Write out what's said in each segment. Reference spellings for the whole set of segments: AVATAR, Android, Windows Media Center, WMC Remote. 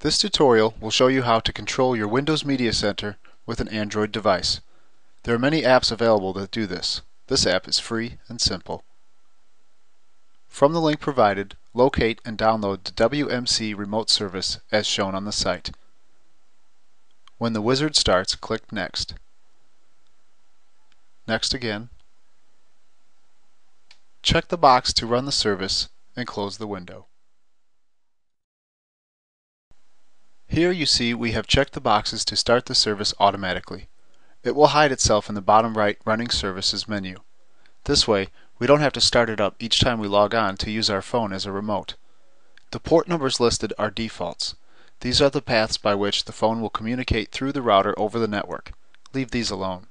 This tutorial will show you how to control your Windows Media Center with an Android device. There are many apps available that do this. This app is free and simple. From the link provided, locate and download the WMC remote service as shown on the site. When the wizard starts, click Next. Next again. Check the box to run the service and close the window. Here you see we have checked the boxes to start the service automatically. It will hide itself in the bottom right Running Services menu. This way, we don't have to start it up each time we log on to use our phone as a remote. The port numbers listed are defaults. These are the paths by which the phone will communicate through the router over the network. Leave these alone.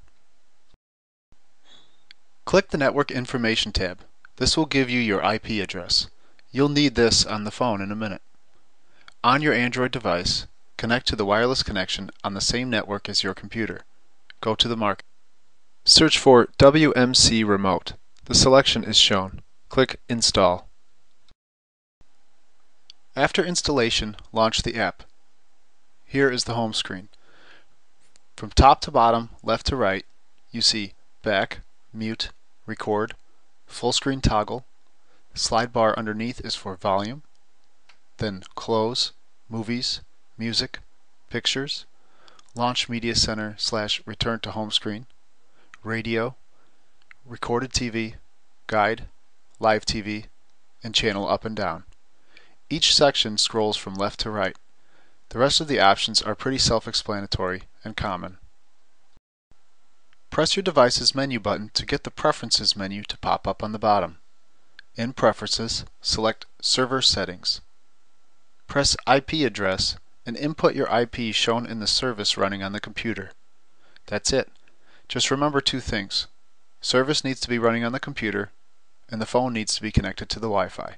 Click the Network Information tab. This will give you your IP address. You'll need this on the phone in a minute. On your Android device, connect to the wireless connection on the same network as your computer. Go to the market. Search for WMC Remote. The selection is shown. Click Install. After installation, launch the app. Here is the home screen. From top to bottom, left to right, you see Back, Mute, Record, Full Screen Toggle. The slide bar underneath is for Volume, then Close, Movies, Music, Pictures, Launch Media Center / Return to Home Screen, Radio, Recorded TV, Guide, Live TV, and Channel Up and Down. Each section scrolls from left to right. The rest of the options are pretty self-explanatory and common. Press your device's menu button to get the Preferences menu to pop up on the bottom. In Preferences, select Server Settings. Press IP address and input your IP shown in the service running on the computer. That's it. Just remember two things. Service needs to be running on the computer, and the phone needs to be connected to the Wi-Fi.